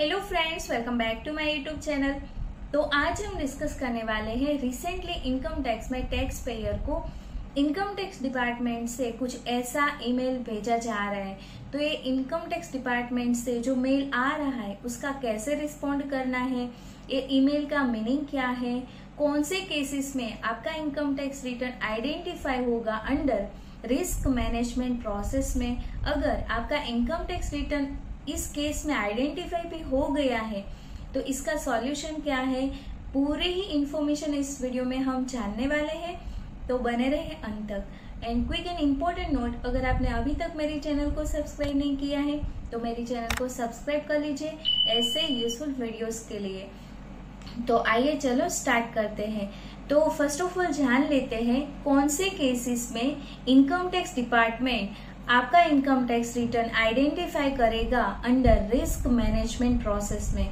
Hello friends, welcome back to my YouTube channel. तो आज हम डिस्कस करने वाले हैं रिसेंटली इनकम टैक्स में टैक्स पेयर को इनकम टैक्स डिपार्टमेंट से कुछ ऐसा ईमेल भेजा जा रहा है, तो ये इनकम टैक्स डिपार्टमेंट से जो मेल आ रहा है उसका कैसे रिस्पॉन्ड करना है, ये ईमेल का मीनिंग क्या है, कौन से केसेस में आपका इनकम टैक्स रिटर्न आइडेंटिफाई होगा अंडर रिस्क मैनेजमेंट प्रोसेस में। अगर आपका इनकम टैक्स रिटर्न इस केस में आइडेंटिफाई भी हो गया है तो इसका सॉल्यूशन क्या है, पूरे ही इंफॉर्मेशन इस वीडियो में हम जानने वाले हैं, तो बने रहे अंत तक। And quick and important note, अगर आपने अभी तक मेरे चैनल को सब्सक्राइब नहीं किया है तो मेरे चैनल को सब्सक्राइब कर लीजिए ऐसे यूजफुल वीडियोस के लिए। तो आइए चलो स्टार्ट करते हैं। तो फर्स्ट ऑफ ऑल जान लेते हैं कौन से केसेस में इनकम टैक्स डिपार्टमेंट आपका इनकम टैक्स रिटर्न आइडेंटिफाई करेगा अंडर रिस्क मैनेजमेंट प्रोसेस में।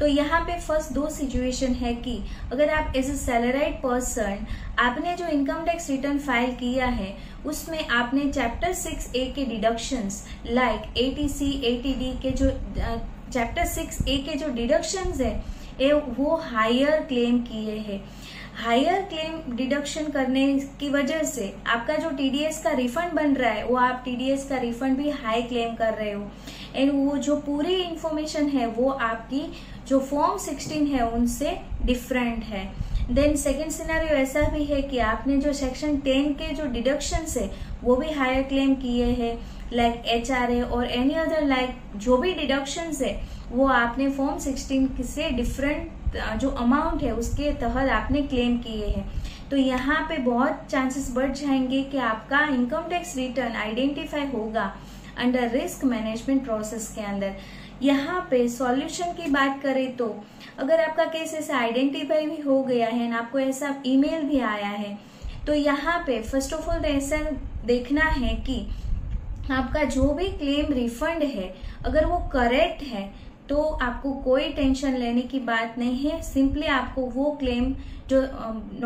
तो यहाँ पे फर्स्ट दो सिचुएशन है कि अगर आप एज ए सैलराइड पर्सन आपने जो इनकम टैक्स रिटर्न फाइल किया है उसमें आपने चैप्टर 6A के डिडक्शंस लाइक ATC, ATD के जो चैप्टर 6A के जो डिडक्शंस है वो हायर क्लेम किए हैं। हायर क्लेम डिडक्शन करने की वजह से आपका जो TDS का रिफंड बन रहा है वो आप TDS का रिफंड भी हाई क्लेम कर रहे हो। एंड वो जो पूरी इंफॉर्मेशन है वो आपकी जो फॉर्म 16 है उनसे डिफरेंट है। देन सेकेंड सिनेरियो ऐसा भी है कि आपने जो सेक्शन 10 के जो डिडक्शंस है वो भी हायर क्लेम किए हैं लाइक HRA और एनी अदर लाइक जो भी डिडक्शंस है वो आपने फॉर्म 16 से डिफरेंट जो अमाउंट है उसके तहत आपने क्लेम किए हैं। तो यहाँ पे बहुत चांसेस बढ़ जाएंगे कि आपका इनकम टैक्स रिटर्न आइडेंटिफाई होगा अंडर रिस्क मैनेजमेंट प्रोसेस के अंदर। यहाँ पे सॉल्यूशन की बात करें तो अगर आपका केस ऐसा आइडेंटिफाई भी हो गया है ना, आपको ऐसा ईमेल भी आया है, तो यहाँ पे फर्स्ट ऑफ ऑल ऐसा देखना है कि आपका जो भी क्लेम रिफंड है अगर वो करेक्ट है तो आपको कोई टेंशन लेने की बात नहीं है। सिंपली आपको वो क्लेम जो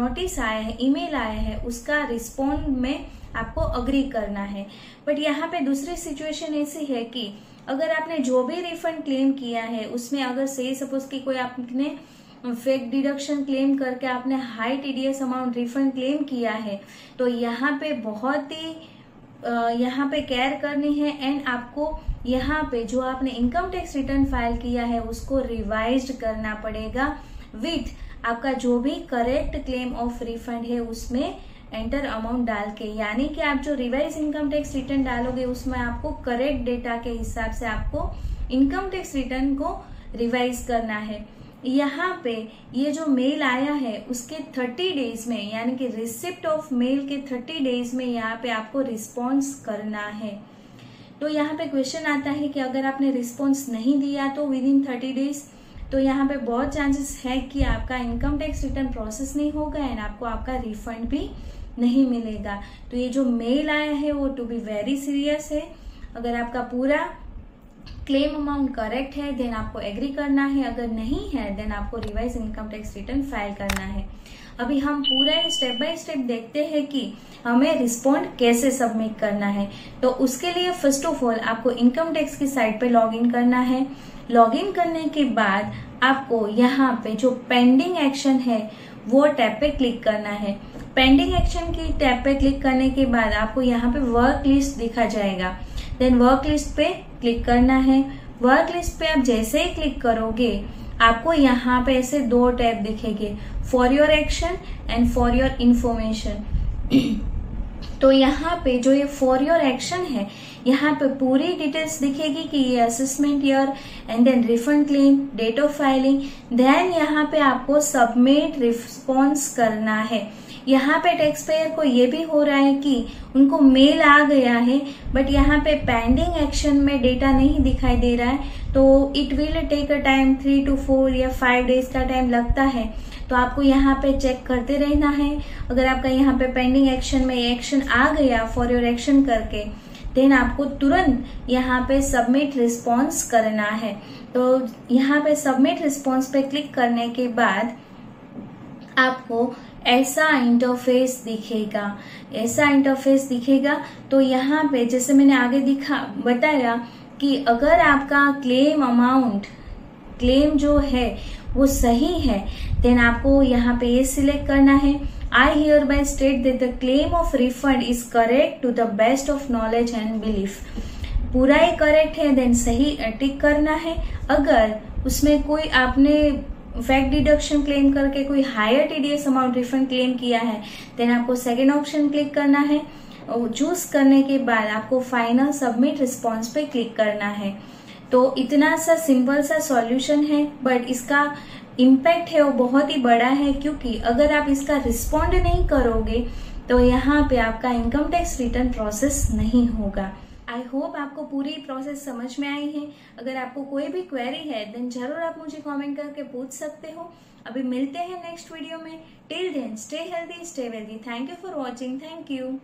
नोटिस आया है, ईमेल आया है, उसका रिस्पॉन्ड में आपको अग्री करना है। बट यहाँ पे दूसरी सिचुएशन ऐसी है कि अगर आपने जो भी रिफंड क्लेम किया है उसमें अगर से सपोज कि कोई आपने फेक डिडक्शन क्लेम करके आपने high TDS amount refund claim किया है तो यहाँ पे बहुत ही यहाँ पे केयर करनी है। एंड आपको यहाँ पे जो आपने इनकम टैक्स रिटर्न फाइल किया है उसको रिवाइज्ड करना पड़ेगा विथ आपका जो भी करेक्ट क्लेम ऑफ रिफंड है उसमें एंटर अमाउंट डाल के, यानी कि आप जो रिवाइज इनकम टैक्स रिटर्न डालोगे उसमें आपको करेक्ट डेटा के हिसाब से आपको इनकम टैक्स रिटर्न को रिवाइज करना है। यहाँ पे ये जो मेल आया है उसके 30 डेज में, यानी कि रिसिप्ट ऑफ मेल के 30 डेज में यहाँ पे आपको रिस्पॉन्स करना है। तो यहाँ पे क्वेश्चन आता है कि अगर आपने रिस्पॉन्स नहीं दिया तो विद इन 30 डेज, तो यहाँ पे बहुत चांसेस है कि आपका इनकम टैक्स रिटर्न प्रोसेस नहीं होगा एंड आपको आपका रिफंड भी नहीं मिलेगा। तो ये जो मेल आया है वो टू बी वेरी सीरियस है। अगर आपका पूरा क्लेम अमाउंट करेक्ट है देन आपको एग्री करना है, अगर नहीं है देन आपको revise income tax return file करना है। अभी हम पूरा ही स्टेप बाय स्टेप देखते हैं कि हमें रिस्पॉन्ड कैसे सबमिट करना है। तो उसके लिए फर्स्ट ऑफ ऑल आपको इनकम टैक्स की साइट पे लॉगिन करना है। लॉगिन करने के बाद आपको यहाँ पे जो पेंडिंग एक्शन है वो टैब पे क्लिक करना है। पेंडिंग एक्शन की टैब पे क्लिक करने के बाद आपको यहाँ पे वर्क लिस्ट दिखा जाएगा, देन वर्क लिस्ट पे क्लिक करना है। वर्क लिस्ट पे आप जैसे ही क्लिक करोगे आपको यहाँ पे ऐसे दो टैब दिखेंगे, for your action and for your information. तो यहाँ पे जो ये फॉर योर एक्शन है यहाँ पे पूरी डिटेल्स दिखेगी कि ये assessment year and then refund claim, date of filing, then यहाँ पे आपको सबमिट रिस्पॉन्स करना है। यहाँ पे टैक्स पेयर को ये भी हो रहा है कि उनको मेल आ गया है बट यहाँ पे पेंडिंग एक्शन में डेटा नहीं दिखाई दे रहा है, तो it will take a time 3 to 4 या 5 डेज का टाइम लगता है। तो आपको यहाँ पे चेक करते रहना है। अगर आपका यहाँ पे पेंडिंग एक्शन में एक्शन आ गया फॉर योर एक्शन करके देन आपको तुरंत यहाँ पे सबमिट रिस्पॉन्स करना है। तो यहाँ पे सबमिट रिस्पॉन्स पे क्लिक करने के बाद आपको ऐसा इंटरफेस दिखेगा, ऐसा इंटरफेस दिखेगा। तो यहाँ पे जैसे मैंने आगे दिखा बताया कि अगर आपका क्लेम अमाउंट क्लेम जो है वो सही है, देन आपको यहाँ पे ये सिलेक्ट करना है, I hereby state that the claim of refund is correct to the best of knowledge and belief. पूरा ही करेक्ट है देन सही टिक करना है। अगर उसमें कोई आपने फैक्ट डिडक्शन क्लेम करके कोई higher TDS amount refund claim किया है, देन आपको सेकेंड ऑप्शन क्लिक करना है और चूज करने के बाद आपको फाइनल सबमिट रिस्पॉन्स पे क्लिक करना है। तो इतना सा सिंपल सा सॉल्यूशन है, बट इसका इम्पैक्ट है वो बहुत ही बड़ा है, क्योंकि अगर आप इसका रिस्पॉन्ड नहीं करोगे तो यहाँ पे आपका इनकम टैक्स रिटर्न प्रोसेस नहीं होगा। आई होप आपको पूरी प्रोसेस समझ में आई है। अगर आपको कोई भी क्वेरी है देन जरूर आप मुझे कमेंट करके पूछ सकते हो। अभी मिलते हैं नेक्स्ट वीडियो में। Till then stay healthy stay wealthy. Thank you for watching. Thank you.